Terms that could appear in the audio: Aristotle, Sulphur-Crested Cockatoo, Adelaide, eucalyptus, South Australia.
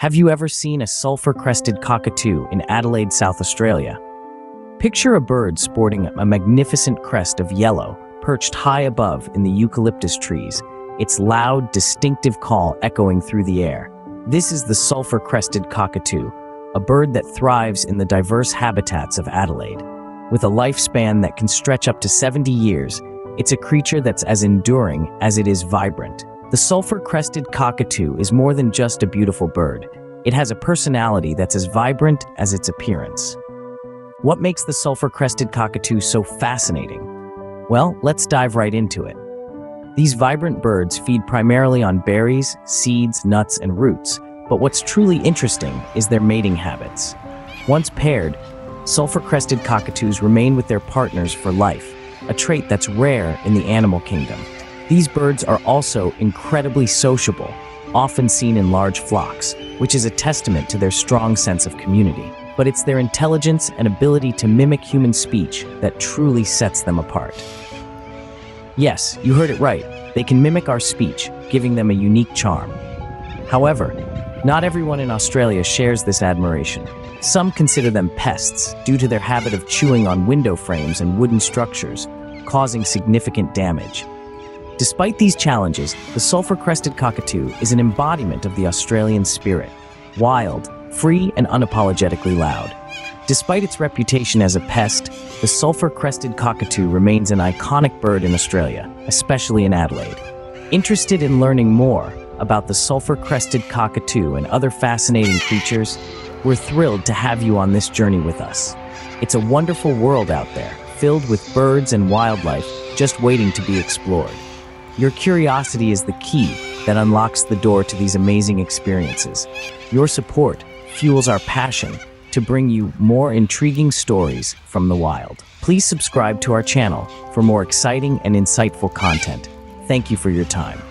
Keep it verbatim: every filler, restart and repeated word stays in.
Have you ever seen a sulphur-crested cockatoo in Adelaide, South Australia? Picture a bird sporting a magnificent crest of yellow, perched high above in the eucalyptus trees, its loud, distinctive call echoing through the air. This is the sulphur-crested cockatoo, a bird that thrives in the diverse habitats of Adelaide. With a lifespan that can stretch up to seventy years, it's a creature that's as enduring as it is vibrant. The sulphur-crested cockatoo is more than just a beautiful bird. It has a personality that's as vibrant as its appearance. What makes the sulphur-crested cockatoo so fascinating? Well, let's dive right into it. These vibrant birds feed primarily on berries, seeds, nuts, and roots, but what's truly interesting is their mating habits. Once paired, sulphur-crested cockatoos remain with their partners for life, a trait that's rare in the animal kingdom. These birds are also incredibly sociable, often seen in large flocks, which is a testament to their strong sense of community. But it's their intelligence and ability to mimic human speech that truly sets them apart. Yes, you heard it right. They can mimic our speech, giving them a unique charm. However, not everyone in Australia shares this admiration. Some consider them pests due to their habit of chewing on window frames and wooden structures, causing significant damage. Despite these challenges, the sulphur-crested cockatoo is an embodiment of the Australian spirit, wild, free, and unapologetically loud. Despite its reputation as a pest, the sulphur-crested cockatoo remains an iconic bird in Australia, especially in Adelaide. Interested in learning more about the sulphur-crested cockatoo and other fascinating creatures? We're thrilled to have you on this journey with us. It's a wonderful world out there, filled with birds and wildlife just waiting to be explored. Your curiosity is the key that unlocks the door to these amazing experiences. Your support fuels our passion to bring you more intriguing stories from the wild. Please subscribe to our channel for more exciting and insightful content. Thank you for your time.